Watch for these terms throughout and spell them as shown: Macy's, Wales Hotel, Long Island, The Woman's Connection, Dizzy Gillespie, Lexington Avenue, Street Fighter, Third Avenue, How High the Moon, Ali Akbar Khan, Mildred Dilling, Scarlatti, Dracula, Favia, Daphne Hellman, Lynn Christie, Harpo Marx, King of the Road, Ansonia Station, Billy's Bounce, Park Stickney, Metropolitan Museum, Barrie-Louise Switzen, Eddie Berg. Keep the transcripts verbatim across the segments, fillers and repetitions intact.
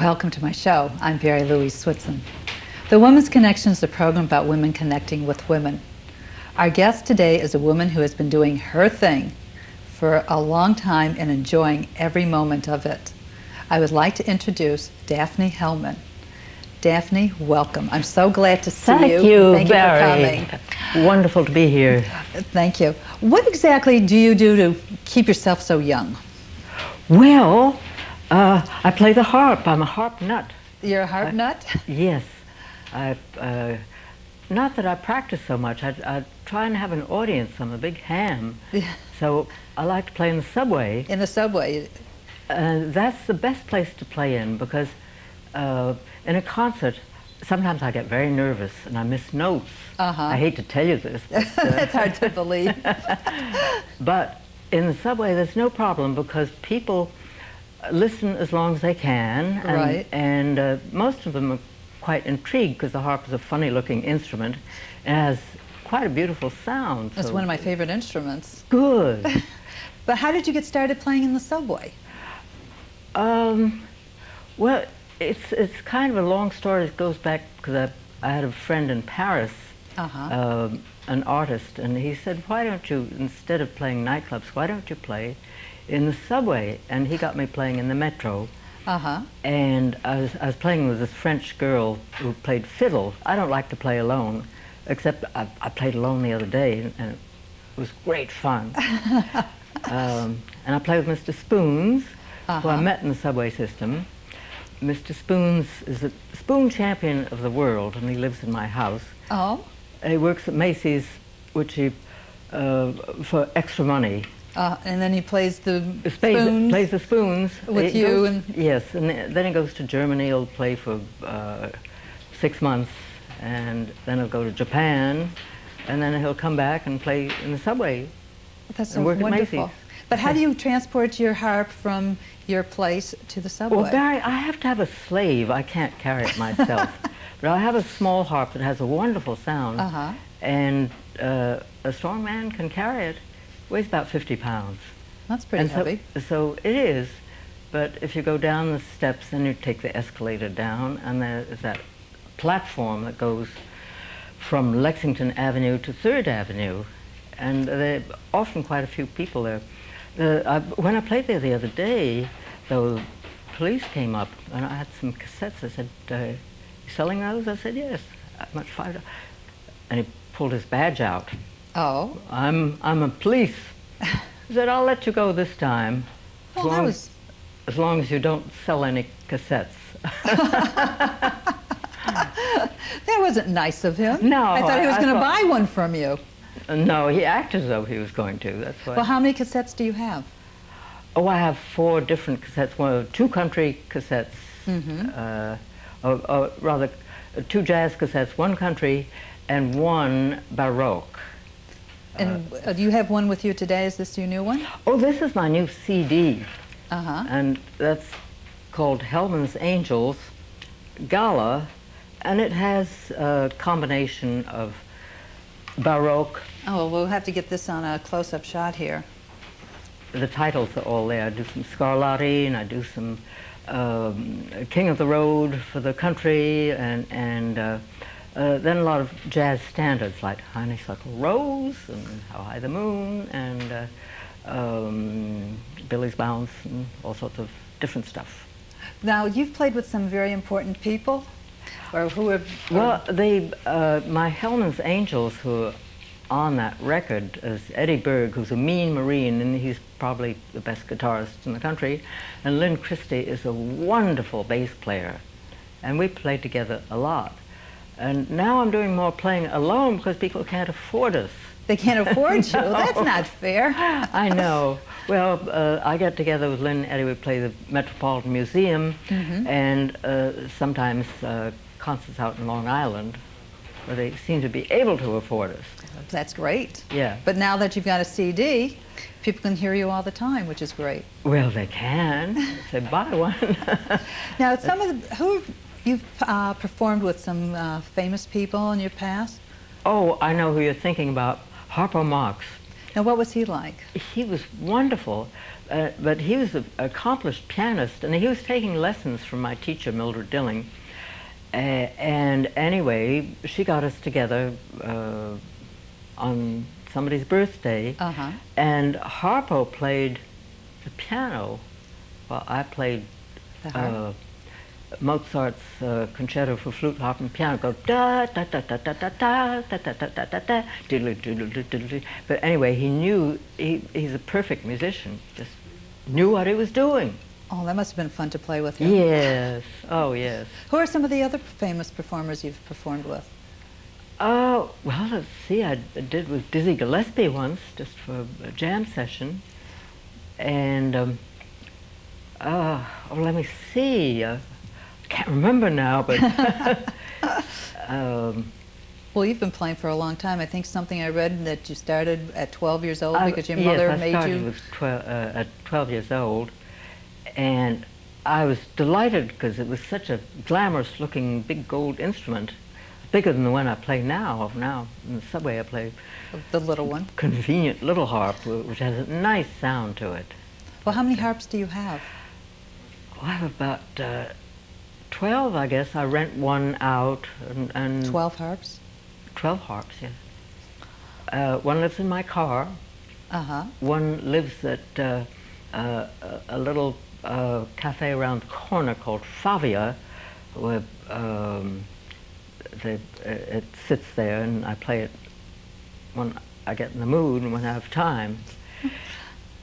Welcome to my show. I'm Barrie-Louise Switzen. The Woman's Connection is a program about women connecting with women. Our guest today is a woman who has been doing her thing for a long time and enjoying every moment of it. I would like to introduce Daphne Hellman. Daphne, welcome. I'm so glad to see Thank you. you. Thank you, Barrie. For coming. Wonderful to be here. Thank you. What exactly do you do to keep yourself so young? Well, Uh, I play the harp. I'm a harp nut. You're a harp I, nut? Yes. I, uh, not that I practice so much. I, I try and have an audience. I'm a big ham. So I like to play in the subway. In the subway? Uh, that's the best place to play in because uh, in a concert, sometimes I get very nervous and I miss notes. Uh-huh. I hate to tell you this. But, uh, that's hard to believe. But in the subway, there's no problem because people listen as long as they can, and, right. and uh, most of them are quite intrigued because the harp is a funny-looking instrument. It has quite a beautiful sound. It's so one of my favorite instruments. Good. But how did you get started playing in the subway? Um, well, it's it's kind of a long story. It goes back because I, I had a friend in Paris, uh-huh. uh, an artist, and he said, "Why don't you, instead of playing nightclubs, why don't you play in the subway?" And he got me playing in the metro. Uh-huh. And I was, I was playing with this French girl who played fiddle. I don't like to play alone, except I, I played alone the other day, and, and it was great fun. um, and I played with Mister Spoons, uh-huh. who I met in the subway system. Mister Spoons is the spoon champion of the world, and he lives in my house. Oh. He works at Macy's, which he, uh, for extra money. Uh, and then he plays the Space, spoons. Plays the spoons with it, you goes, and yes, and then he goes to Germany. He'll play for uh, six months, and then he'll go to Japan, and then he'll come back and play in the subway. That's and work wonderful. At Macy's. But how do you transport your harp from your place to the subway? Well, Barrie, I have to have a slave. I can't carry it myself. But I have a small harp that has a wonderful sound, uh-huh. and uh, a strong man can carry it. Weighs about fifty pounds. That's pretty and heavy. So, so it is, but if you go down the steps, then you take the escalator down, and there's that platform that goes from Lexington Avenue to Third Avenue, and there are often quite a few people there. The, I, when I played there the other day, though, the police came up, and I had some cassettes. I said, uh, "You selling those?" I said, "Yes." At much five dollars. And he pulled his badge out. Oh. I'm, I'm a police. He said, "I'll let you go this time. Well, as, long that was... as, as long as you don't sell any cassettes." That wasn't nice of him. No. I thought he was going to buy one from you. No, he acted as though he was going to. That's why. Well, how many cassettes do you have? Oh, I have four different cassettes. One of two country cassettes, mm-hmm. uh, or, or rather, two jazz cassettes, one country, and one baroque. And uh, you have one with you today. Is this your new one? Oh, this is my new C D. Uh-huh. And that's called Hellman's Angels Gala. And it has a combination of Baroque. Oh, well, we'll have to get this on a close-up shot here. The titles are all there. I do some Scarlatti, and I do some um, King of the Road for the country, and... and uh, Uh, then a lot of jazz standards like Honey Suckle Rose and How High the Moon and uh, um, Billy's Bounce and all sorts of different stuff. Now, you've played with some very important people, or who have... Well, they, uh, my Hellman's Angels who are on that record is Eddie Berg, who's a mean Marine, and he's probably the best guitarist in the country, and Lynn Christie is a wonderful bass player, and we played together a lot. And now I'm doing more playing alone because people can't afford us. They can't afford you? No. That's not fair. I know. Well, uh, I get together with Lynn and Eddie. We play the Metropolitan Museum, mm-hmm. and uh, sometimes uh, concerts out in Long Island, where they seem to be able to afford us. That's great. Yeah. But now that you've got a C D, people can hear you all the time, which is great. Well, they can. They buy one. Now, some of the... who. You've uh, performed with some uh, famous people in your past? Oh, I know who you're thinking about. Harpo Marx. Now, what was he like? He was wonderful, uh, but he was an accomplished pianist, and he was taking lessons from my teacher, Mildred Dilling. Uh, and anyway, she got us together uh, on somebody's birthday, uh-huh. and Harpo played the piano while I played uh, Mozart's uh, Concerto for Flute, Harp, and Piano. Go da da da da da da da da da da da da da diddle diddle diddle. But anyway, he knew he, he's a perfect musician. Just knew what he was doing. Oh, that must have been fun to play with him. Yes. Oh, yes. Who are some of the other famous performers you've performed with? Oh, uh, well, let's see. I did with Dizzy Gillespie once, just for a jam session. And, um, uh, oh, let me see. I uh, can't remember now, but... um, well, you've been playing for a long time. I think something I read that you started at twelve years old because your mother yes, made you... Yes, I started uh, at twelve years old. And I was delighted because it was such a glamorous-looking big gold instrument, bigger than the one I play now. Now in the subway, I play the little one, convenient little harp, which has a nice sound to it. Well, how many harps do you have? Well, I have about uh, twelve, I guess. I rent one out, and, and twelve harps. Twelve harps, yes. Uh, one lives in my car. Uh huh. One lives at uh, uh, a little. A uh, cafe around the corner called Favia, where um, they, uh, it sits there, and I play it when I get in the mood and when I have time.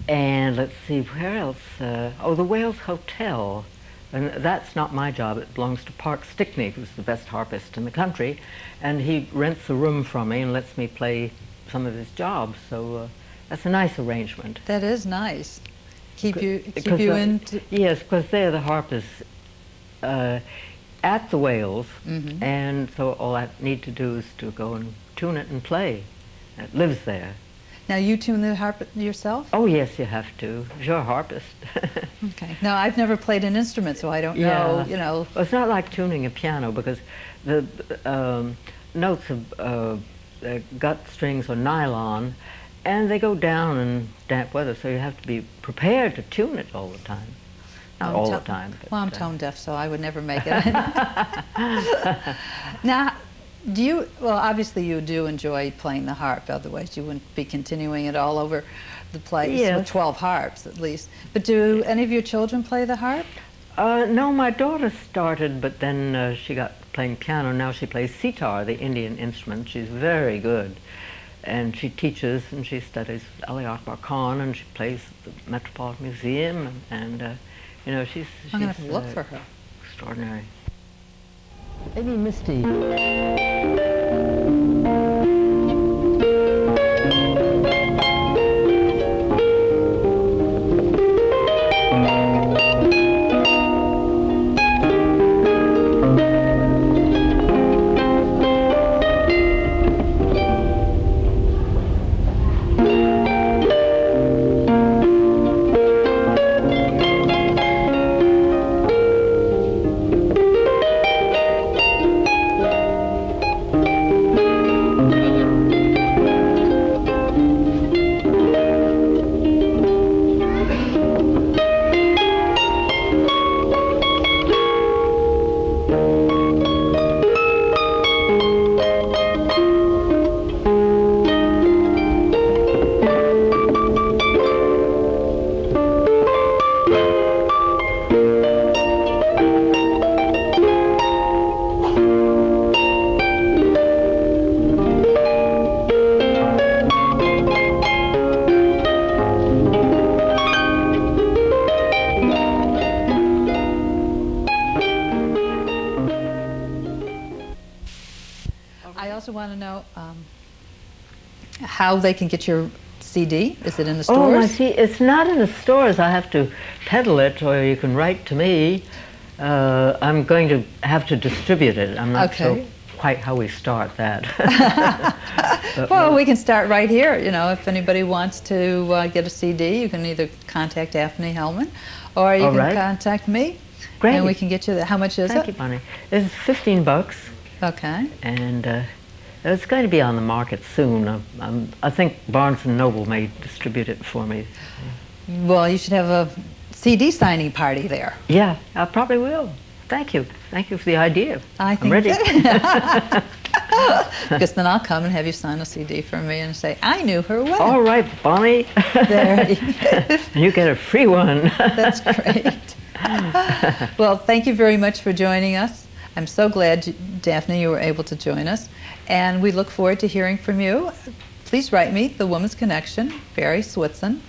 And let's see, where else? Uh, oh, the Wales Hotel, and that's not my job. It belongs to Park Stickney, who's the best harpist in the country, and he rents a room from me and lets me play some of his jobs. So uh, that's a nice arrangement. That is nice. Keep you, keep you in? The, yes, because they're the harpists uh, at the Wales, mm-hmm. and so all I need to do is to go and tune it and play. It lives there. Now, you tune the harp yourself? Oh, yes, you have to. You're a harpist. Okay. Now, I've never played an instrument, so I don't yeah. know, you know. Well, it's not like tuning a piano, because the um, notes of uh, gut strings are nylon, and they go down in damp weather, so you have to be prepared to tune it all the time. Not all the time. But, well, I'm uh, tone deaf, so I would never make it. Now, do you, well, obviously you do enjoy playing the harp, otherwise you wouldn't be continuing it all over the place yes. with twelve harps at least. But do any of your children play the harp? Uh, no, my daughter started, but then uh, she got playing piano. Now she plays sitar, the Indian instrument. She's very good. And she teaches and she studies Ali Akbar Khan, and she plays at the Metropolitan Museum, and, and uh, you know, she's, she's I'm gonna have to look uh, for her. Extraordinary. Eddie Misty. How they can get your C D? Is it in the stores? Oh, my C D, it's not in the stores. I have to peddle it, or you can write to me. Uh, I'm going to have to distribute it. I'm not okay. sure quite how we start that. Well, we can start right here. You know, if anybody wants to uh, get a C D, you can either contact Daphne Hellman, or you All can right. contact me. Great. And we can get you that. How much is Thank it? Thank you, Bonnie. It's fifteen bucks. Okay. And. Uh, It's going to be on the market soon. I'm, I'm, I think Barnes and Noble may distribute it for me. Well, you should have a C D signing party there. Yeah, I probably will. Thank you. Thank you for the idea. I think I'm ready. Because then I'll come and have you sign a C D for me and say, I knew her well. All right, Bonnie. There. You get a free one. That's great. Well, thank you very much for joining us. I'm so glad, Daphne, you were able to join us. And we look forward to hearing from you. Please write me, The Woman's Connection, Barrie Switzen,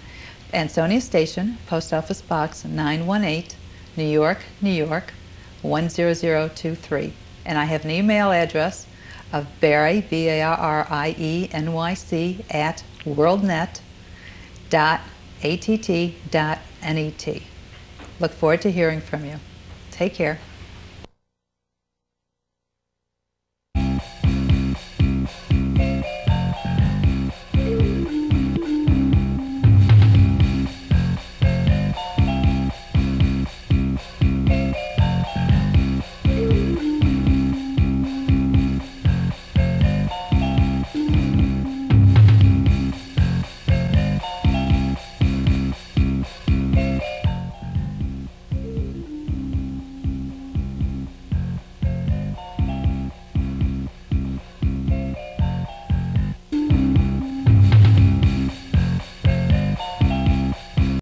Ansonia Station, Post Office Box nine one eight, New York, New York, one zero zero two three. And I have an email address of Barrie, B A R R I E N Y C, at worldnet dot A T T dot net. Look forward to hearing from you. Take care.